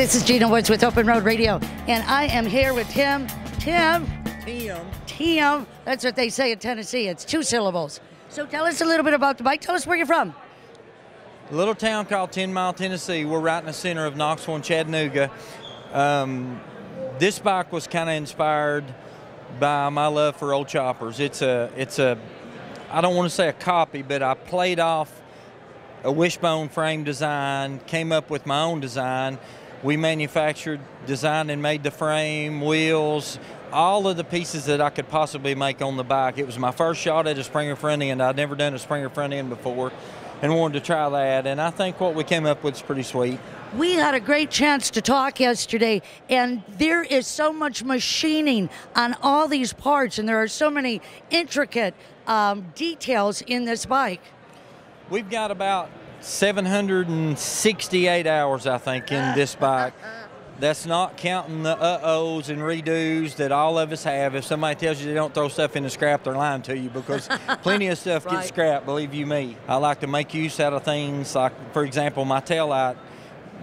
this is Gina Woods with Open Road Radio, and I am here with Tim. Tim. That's what they say in Tennessee. It's two syllables. So tell us a little bit about the bike. Tell us where you're from. A little town called 10 Mile, Tennessee. We're right in the center of Knoxville and Chattanooga. This bike was kind of inspired by my love for old choppers. It's a, I don't want to say a copy, but I played off a wishbone frame design, came up with my own design. We manufactured, designed, and made the frame, wheels, all of the pieces that I could possibly make on the bike. It was my first shot at a Springer front end. I'd never done a Springer front end before and wanted to try that, and I think what we came up with is pretty sweet. We had a great chance to talk yesterday, and there is so much machining on all these parts, and there are so many intricate details in this bike. We've got about 768 hours, I think, in this bike. That's not counting the uh-ohs and redos that all of us have. If somebody tells you they don't throw stuff in the scrap, they're lying to you, because plenty of stuff right. gets scrapped, believe you me. I like to make use out of things like, for example, my taillight.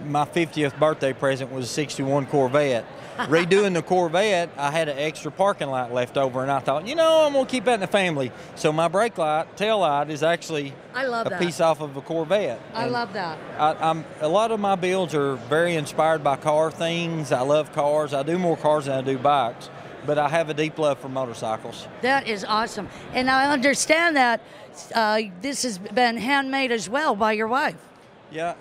My 50th birthday present was a 61 Corvette. Redoing the Corvette, I had an extra parking light left over, and I thought, you know, I'm going to keep that in the family. So my brake light, tail light, is actually a piece off of a Corvette. I love that. I'm a lot of my builds are very inspired by car things. I love cars. I do more cars than I do bikes, but I have a deep love for motorcycles. That is awesome. And I understand that this has been handmade as well by your wife. Yeah.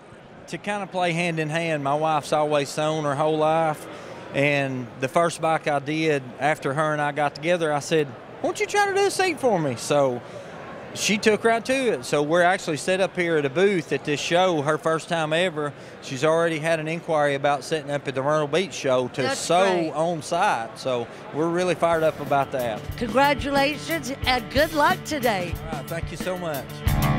To kind of play hand in hand, my wife's always sewn her whole life, and the first bike I did after her and I got together, I said, won't you try to do a seat for me? So she took right to it. So we're actually set up here at a booth at this show, her first time ever. She's already had an inquiry about setting up at the Myrtle Beach show to sew on site. So we're really fired up about that. Congratulations and good luck today. All right, thank you so much.